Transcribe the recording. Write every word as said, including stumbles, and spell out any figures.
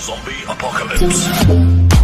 Zombie apocalypse.